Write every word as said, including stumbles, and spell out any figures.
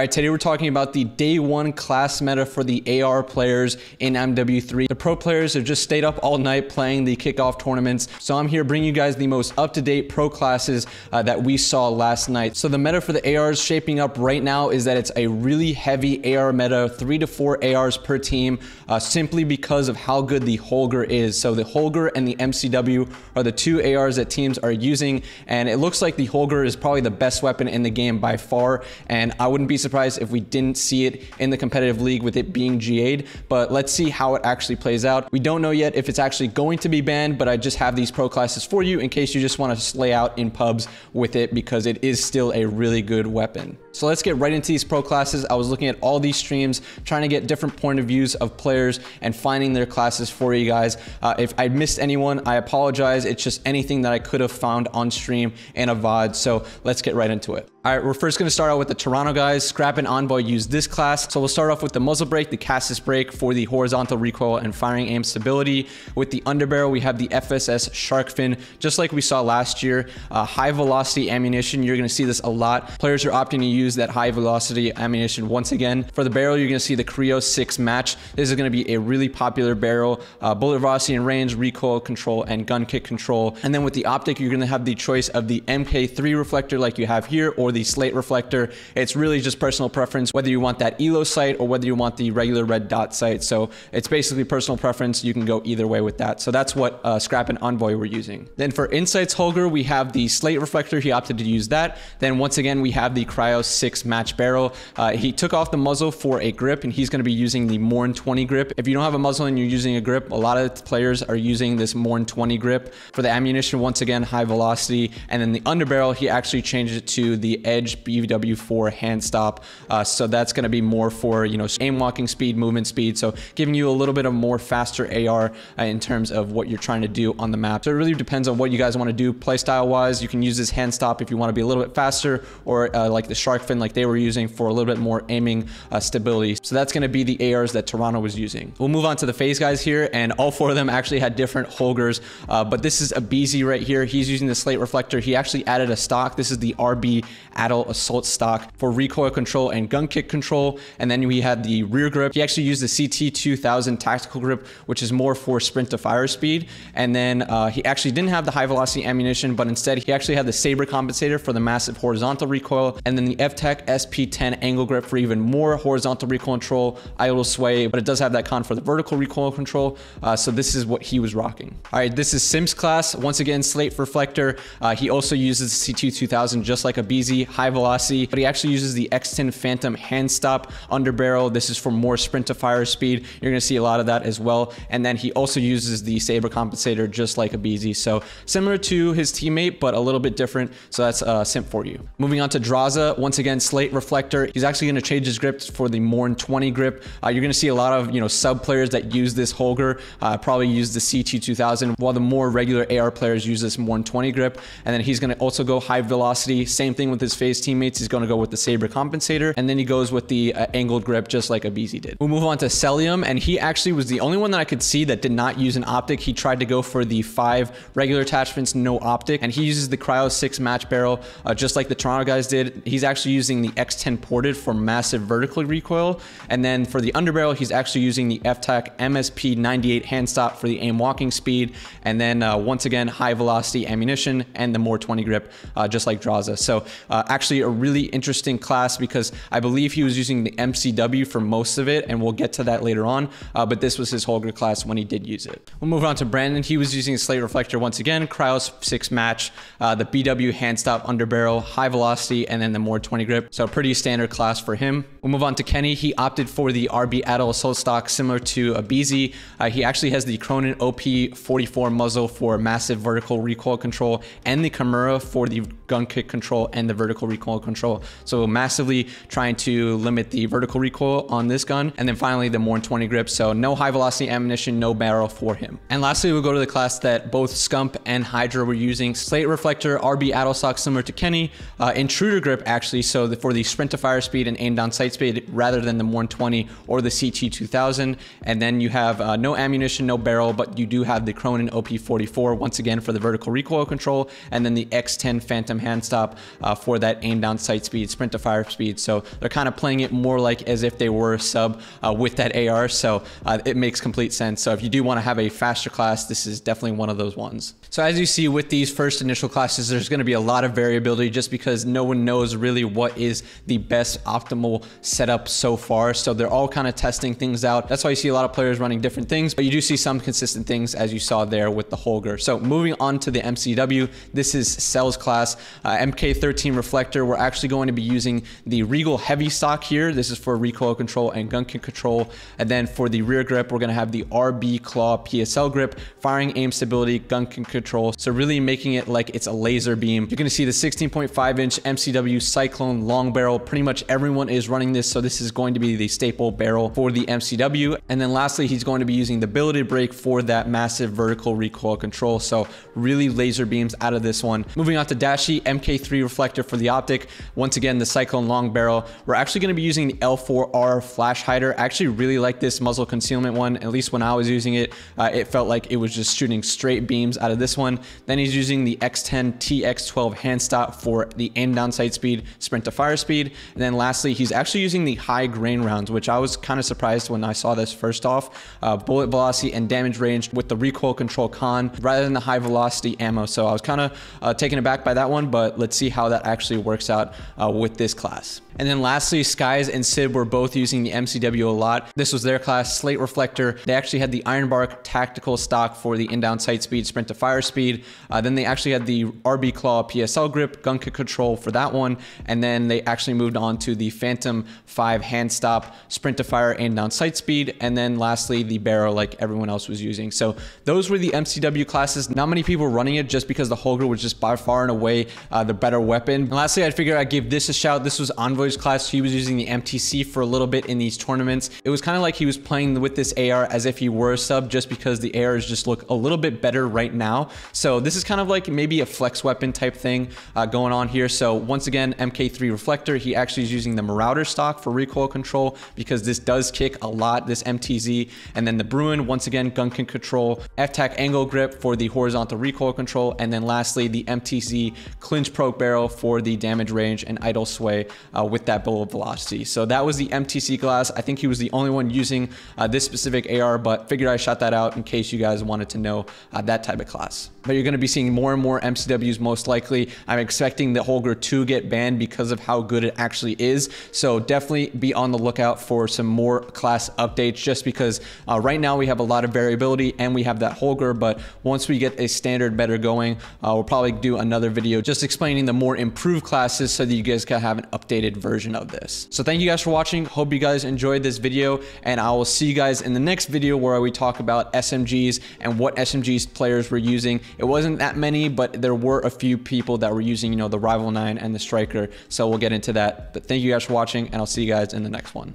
All right, today we're talking about the day one class meta for the A R players in M W three. The pro players have just stayed up all night playing the kickoff tournaments. So I'm here bringing you guys the most up-to-date pro classes uh, that we saw last night. So the meta for the A Rs shaping up right now is that it's a really heavy A R meta, three to four A Rs per team, uh, simply because of how good the Holger is. So the Holger and the M C W are the two A Rs that teams are using. And it looks like the Holger is probably the best weapon in the game by far. And I wouldn't be surprised if we didn't see it in the competitive league with it being G A'd, but let's see how it actually plays out. We don't know yet if it's actually going to be banned, but I just have these pro classes for you in case you just want to slay out in pubs with it because it is still a really good weapon. So let's get right into these pro classes. I was looking at all these streams, trying to get different point of views of players and finding their classes for you guys. Uh, if I missed anyone, I apologize. It's just anything that I could have found on stream and a V O D. So let's get right into it. All right, we're first going to start out with the Toronto guys. Scrap and Envoy use this class. So we'll start off with the muzzle brake, the Castus break for the horizontal recoil and firing aim stability. With the underbarrel, we have the F S S shark fin, just like we saw last year. Uh, high velocity ammunition, you're going to see this a lot. Players are opting to use Use that high velocity ammunition once again. For the barrel, you're going to see the Cryo six match. This is going to be a really popular barrel. Uh, bullet velocity and range, recoil control, and gun kick control. And then with the optic, you're going to have the choice of the M K three reflector like you have here or the slate reflector. It's really just personal preference whether you want that E L O sight or whether you want the regular red dot sight. So it's basically personal preference. You can go either way with that. So that's what uh, Scrap and Envoy were using. Then for Insights Holger, we have the slate reflector. He opted to use that. Then once again, we have the Cryo six match barrel. Uh, he took off the muzzle for a grip and he's going to be using the MORN twenty grip. If you don't have a muzzle and you're using a grip, a lot of players are using this MORN twenty grip. For the ammunition, once again, high velocity. And then the underbarrel, he actually changed it to the Edge B V W four hand stop. Uh, so that's going to be more for, you know, aim walking speed, movement speed. So giving you a little bit of more faster A R uh, in terms of what you're trying to do on the map. So it really depends on what you guys want to do playstyle wise. You can use this hand stop if you want to be a little bit faster or uh, like the shark fin like they were using for a little bit more aiming uh, stability. So that's going to be the A Rs that Toronto was using. We'll move on to the phase guys here, and all four of them actually had different Holgers, uh, but this is a B Z right here. He's using the slate reflector. He actually added a stock. This is the R B Adolt assault stock for recoil control and gun kick control. And then we had the rear grip. He actually used the C T two thousand tactical grip, which is more for sprint to fire speed. And then uh, he actually didn't have the high velocity ammunition, but instead he actually had the saber compensator for the massive horizontal recoil, and then the F TAC S P ten angle grip for even more horizontal recoil control, idle sway, but it does have that con for the vertical recoil control. Uh, so this is what he was rocking. All right, this is Sim's class. Once again, slate reflector. Uh, he also uses C T two thousand just like a B Z, high velocity, but he actually uses the X ten phantom hand stop under barrel. This is for more sprint to fire speed. You're gonna see a lot of that as well. And then he also uses the saber compensator just like a B Z. So similar to his teammate, but a little bit different. So that's uh, Sim for you. Moving on to Draza. Once again, slate reflector. He's actually going to change his grip for the MORN twenty grip. Uh, you're going to see a lot of, you know, sub players that use this Holger, uh, probably use the C T two thousand, while the more regular A R players use this MORN twenty grip. And then he's going to also go high velocity. Same thing with his phase teammates. He's going to go with the saber compensator. And then he goes with the uh, angled grip, just like Abizi did. We'll move on to Celium. And he actually was the only one that I could see that did not use an optic. He tried to go for the five regular attachments, no optic. And he uses the Cryo six match barrel, uh, just like the Toronto guys did. He's actually using the X ten ported for massive vertical recoil. And then for the underbarrel, he's actually using the F TAC M S P ninety-eight handstop for the aim walking speed. And then uh, once again, high velocity ammunition and the MORN twenty grip, uh, just like Draza. So uh, actually a really interesting class because I believe he was using the M C W for most of it, and we'll get to that later on. Uh, but this was his Holger class when he did use it. We'll move on to Brandon. He was using a slate reflector once again, Cryo six match, uh, the B W hand stop underbarrel, high velocity, and then the MORN twenty grip. So pretty standard class for him. We'll move on to Kenny. He opted for the R B Adolt assault stock, similar to a B Z. Uh, he actually has the Cronin O P forty-four muzzle for massive vertical recoil control and the Kimura for the gun kick control and the vertical recoil control. So massively trying to limit the vertical recoil on this gun. And then finally the MORN twenty grip. So no high velocity ammunition, no barrel for him. And lastly, we'll go to the class that both Scump and Hydra were using. Slate reflector, R B Adolt stock, similar to Kenny. Uh, intruder grip actually. So the for the sprint to fire speed and aim down sight speed rather than the MORN twenty or the C T two thousand. And then you have uh, no ammunition, no barrel, but you do have the Cronin O P forty-four once again for the vertical recoil control, and then the X ten phantom hand stop uh, for that aim down sight speed, sprint to fire speed. So they're kind of playing it more like as if they were sub uh, with that A R. So uh, it makes complete sense. So if you do want to have a faster class, this is definitely one of those ones. So as you see with these first initial classes, there's going to be a lot of variability just because no one knows really what is the best optimal setup so far. So they're all kind of testing things out. That's why you see a lot of players running different things, but you do see some consistent things as you saw there with the Holger. So moving on to the M C W, this is Cell's class, uh, M K thirteen reflector. We're actually going to be using the Regal Heavy stock here. This is for recoil control and gun control. And then for the rear grip, we're going to have the R B Claw P S L grip, firing aim stability, gun control. So really making it like it's a laser beam. You're going to see the sixteen point five inch M C W Cyclone long barrel. Pretty much everyone is running this. So this is going to be the staple barrel for the M C W. And then lastly, he's going to be using the billeted brake for that massive vertical recoil control. So really laser beams out of this one. Moving on to Dashi, M K three reflector for the optic. Once again, the Cyclone long barrel. We're actually going to be using the L four R flash hider. I actually really like this muzzle concealment one. At least when I was using it, uh, it felt like it was just shooting straight beams out of this one. Then he's using the X ten T X twelve handstop for the aim down sight speed, sprint to fire speed. And then lastly, he's actually using the high grain rounds, which I was kind of surprised when I saw this first off. Uh, bullet velocity and damage range with the recoil control con rather than the high velocity ammo. So I was kind of uh, taken aback by that one, but let's see how that actually works out uh, with this class. And then lastly, Skies and Sid were both using the M C W a lot. This was their class, Slate Reflector. They actually had the Ironbark Tactical Stock for the in-down sight speed, sprint to fire speed. Uh, then they actually had the R B Claw P S L grip, gun control for that one. And then they actually moved on to the Phantom five hand stop, sprint to fire, aim down sight speed. And then lastly, the barrel like everyone else was using. So those were the M C W classes. Not many people running it just because the Holger was just by far and away uh, the better weapon. And lastly, I figured I'd give this a shout. This was Envoy class. He was using the M T C for a little bit in these tournaments. It was kind of like he was playing with this A R as if he were a sub just because the A Rs just look a little bit better right now. So this is kind of like maybe a flex weapon type thing uh, going on here. So once again, M K three reflector, he actually is using the Marauder stock for recoil control because this does kick a lot, this M T Z. And then the Bruen, once again, gun control, F TAC angle grip for the horizontal recoil control. And then lastly, the M T Z clinch probe barrel for the damage range and idle sway uh, with that bullet velocity. So that was the M T C class. I think he was the only one using uh, this specific A R, but figured I shot that out in case you guys wanted to know uh, that type of class. But you're going to be seeing more and more M C Ws most likely. I'm expecting the Holger to get banned because of how good it actually is. So definitely be on the lookout for some more class updates just because uh, right now we have a lot of variability and we have that Holger, but once we get a standard better going, uh, we'll probably do another video just explaining the more improved classes so that you guys can have an updated version of this. So thank you guys for watching. Hope you guys enjoyed this video and I will see you guys in the next video where we talk about S M Gs and what S M Gs players were using. It wasn't that many, but there were a few people that were using, you know, the Rival nine and the Striker. So we'll get into that. But thank you guys for watching and I'll see you guys in the next one.